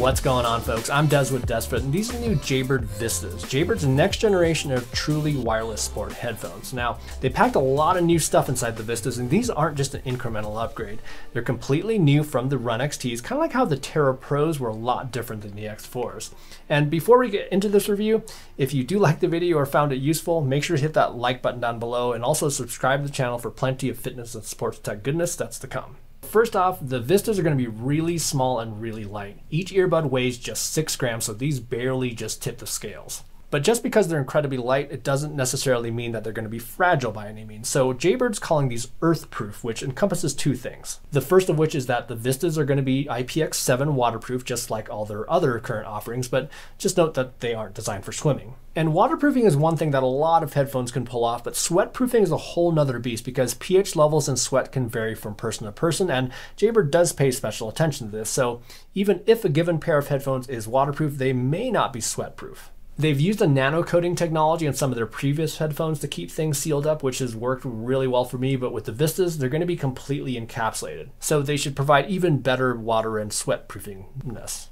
what's going on, folks? I'm Des with DesFit, and these are the new Jaybird Vistas. Jaybird's next generation of truly wireless sport headphones. Now, they packed a lot of new stuff inside the Vistas, and these aren't just an incremental upgrade. They're completely new from the Run XTs, kind of like how the Tarah Pros were a lot different than the X4s. And before we get into this review, if you do like the video or found it useful, make sure to hit that like button down below, and also subscribe to the channel for plenty of fitness and sports tech goodness that's to come. First off, the Vistas are going to be really small and really light. Each earbud weighs just 6 grams, so these barely just tip the scales. But just because they're incredibly light, it doesn't necessarily mean that they're going to be fragile by any means. So Jaybird's calling these earthproof, which encompasses two things. The first of which is that the Vistas are going to be IPX7 waterproof, just like all their other current offerings, but just note that they aren't designed for swimming. And waterproofing is one thing that a lot of headphones can pull off, but sweatproofing is a whole nother beast because pH levels in sweat can vary from person to person, and Jaybird does pay special attention to this. So even if a given pair of headphones is waterproof, they may not be sweatproof. They've used a nano coating technology on some of their previous headphones to keep things sealed up, which has worked really well for me, but with the Vistas, they're going to be completely encapsulated. So they should provide even better water and sweat proofingness.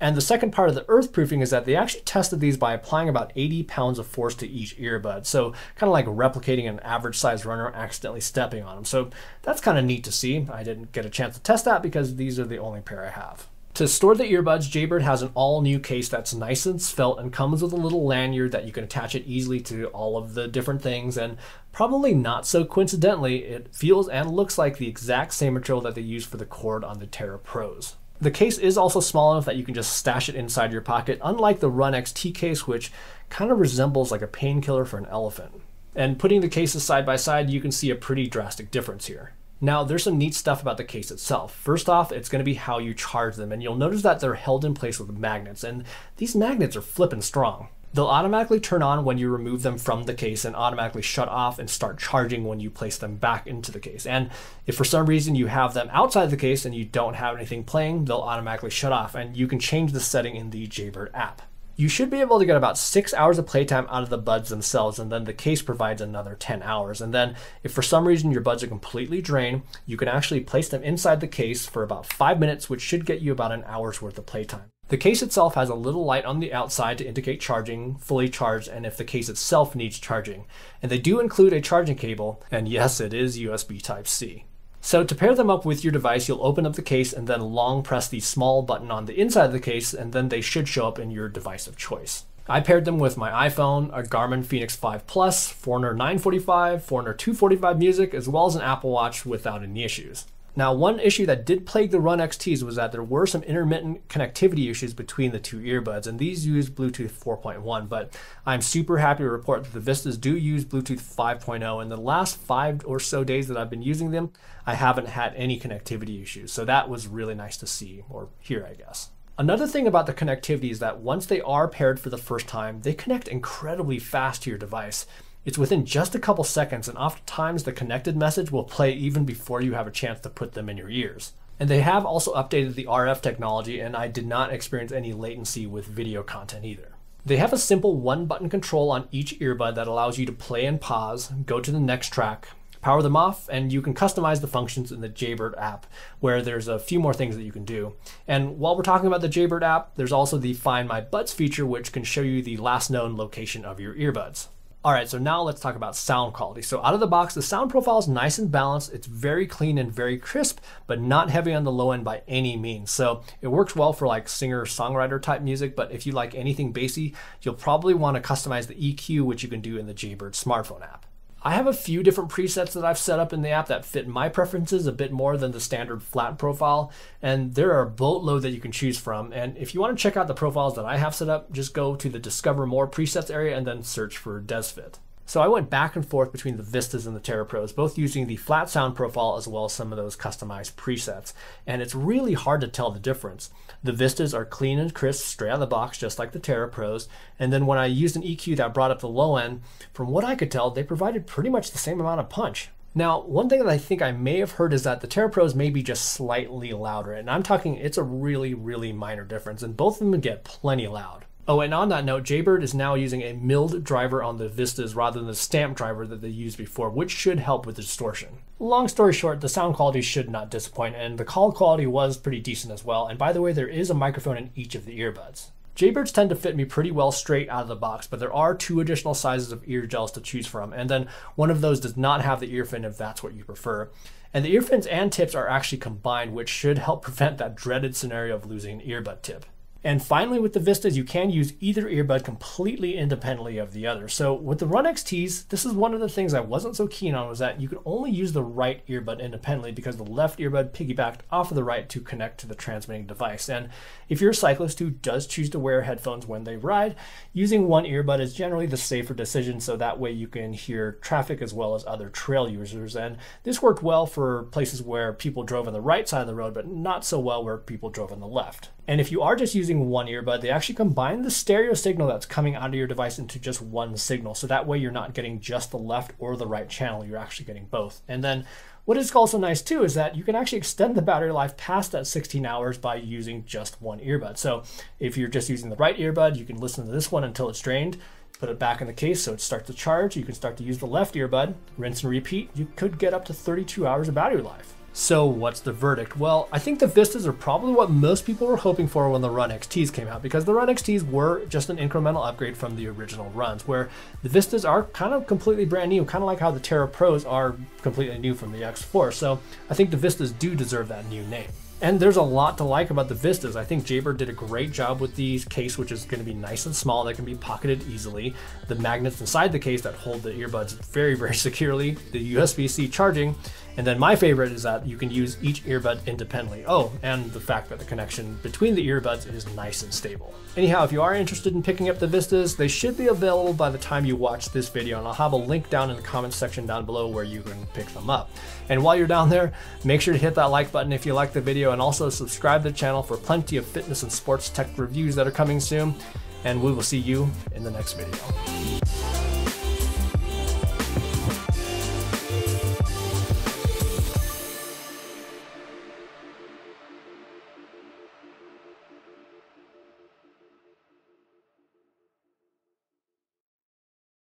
And the second part of the earthproofing is that they actually tested these by applying about 80 pounds of force to each earbud. So kind of like replicating an average sized runner accidentally stepping on them. So that's kind of neat to see. I didn't get a chance to test that because these are the only pair I have. To store the earbuds, Jaybird has an all-new case that's nice and svelte and comes with a little lanyard that you can attach it easily to all of the different things, and probably not so coincidentally, it feels and looks like the exact same material that they use for the cord on the Tarah Pros. The case is also small enough that you can just stash it inside your pocket, unlike the Run XT case, which kind of resembles like a painkiller for an elephant. And putting the cases side by side, you can see a pretty drastic difference here. Now, there's some neat stuff about the case itself. First off, it's going to be how you charge them, and you'll notice that they're held in place with magnets, and these magnets are flippin' strong. They'll automatically turn on when you remove them from the case and automatically shut off and start charging when you place them back into the case. And if for some reason you have them outside the case and you don't have anything playing, they'll automatically shut off, and you can change the setting in the Jaybird app. You should be able to get about 6 hours of playtime out of the buds themselves, and then the case provides another 10 hours. And then if for some reason your buds are completely drained, you can actually place them inside the case for about 5 minutes, which should get you about an hour's worth of playtime. The case itself has a little light on the outside to indicate charging, fully charged, and if the case itself needs charging. And they do include a charging cable, and yes, it is USB Type C. So to pair them up with your device, you'll open up the case and then long press the small button on the inside of the case, and then they should show up in your device of choice. I paired them with my iPhone, a Garmin Fenix 5 Plus, Forerunner 945, Forerunner 245 Music, as well as an Apple Watch without any issues. Now, one issue that did plague the Run XTs was that there were some intermittent connectivity issues between the two earbuds, and these use Bluetooth 4.1, but I'm super happy to report that the Vistas do use Bluetooth 5.0, and the last 5 or so days that I've been using them, I haven't had any connectivity issues, so that was really nice to see, or hear, I guess. Another thing about the connectivity is that once they are paired for the first time, they connect incredibly fast to your device. It's within just a couple seconds, and oftentimes the connected message will play even before you have a chance to put them in your ears. And they have also updated the RF technology, and I did not experience any latency with video content either. They have a simple one-button control on each earbud that allows you to play and pause, go to the next track, power them off, and you can customize the functions in the Jaybird app, where there's a few more things that you can do. And while we're talking about the Jaybird app, there's also the Find My Buds feature, which can show you the last known location of your earbuds. All right, so now let's talk about sound quality. So out of the box, the sound profile is nice and balanced. It's very clean and very crisp, but not heavy on the low end by any means. So it works well for like singer-songwriter type music, but if you like anything bassy, you'll probably want to customize the EQ, which you can do in the Jaybird smartphone app. I have a few different presets that I've set up in the app that fit my preferences a bit more than the standard flat profile, and there are a boatload that you can choose from. And if you want to check out the profiles that I have set up, just go to the Discover More presets area and then search for DesFit. So I went back and forth between the Vistas and the Tarah Pros, both using the flat sound profile as well as some of those customized presets. And it's really hard to tell the difference. The Vistas are clean and crisp, straight out of the box, just like the Tarah Pros. And then when I used an EQ that brought up the low end, from what I could tell, they provided pretty much the same amount of punch. Now, one thing that I think I may have heard is that the Tarah Pros may be just slightly louder. And I'm talking, it's a really, really minor difference. And both of them get plenty loud. Oh, and on that note, Jaybird is now using a milled driver on the Vistas rather than the stamped driver that they used before, which should help with the distortion. Long story short, the sound quality should not disappoint, and the call quality was pretty decent as well. And by the way, there is a microphone in each of the earbuds. Jaybirds tend to fit me pretty well straight out of the box, but there are two additional sizes of ear gels to choose from, and then one of those does not have the ear fin if that's what you prefer. And the ear fins and tips are actually combined, which should help prevent that dreaded scenario of losing an earbud tip. And finally, with the Vistas, you can use either earbud completely independently of the other. So with the Run XTs, this is one of the things I wasn't so keen on, was that you could only use the right earbud independently because the left earbud piggybacked off of the right to connect to the transmitting device. And if you're a cyclist who does choose to wear headphones when they ride, using one earbud is generally the safer decision, so that way you can hear traffic as well as other trail users. And this worked well for places where people drove on the right side of the road, but not so well where people drove on the left. And if you are just using one earbud, they actually combine the stereo signal that's coming out of your device into just one signal. So that way you're not getting just the left or the right channel, you're actually getting both. And then what is also nice too is that you can actually extend the battery life past that 16 hours by using just one earbud. So if you're just using the right earbud, you can listen to this one until it's drained, put it back in the case so it starts to charge. You can start to use the left earbud, rinse and repeat. You could get up to 32 hours of battery life. So what's the verdict? Well, I think the Vistas are probably what most people were hoping for when the Run XTs came out, because the Run XTs were just an incremental upgrade from the original Runs, where the Vistas are kind of completely brand new, kind of like how the Tarah Pros are completely new from the X4. So I think the Vistas do deserve that new name. And there's a lot to like about the Vistas. I think Jaybird did a great job with the case, which is going to be nice and small, that can be pocketed easily. The magnets inside the case that hold the earbuds very, very securely, the USB-C charging, and then my favorite is that you can use each earbud independently. Oh, and the fact that the connection between the earbuds is nice and stable. Anyhow, if you are interested in picking up the Vistas, they should be available by the time you watch this video, and I'll have a link down in the comments section down below where you can pick them up. And while you're down there, make sure to hit that like button if you like the video, and also subscribe to the channel for plenty of fitness and sports tech reviews that are coming soon, and we will see you in the next video.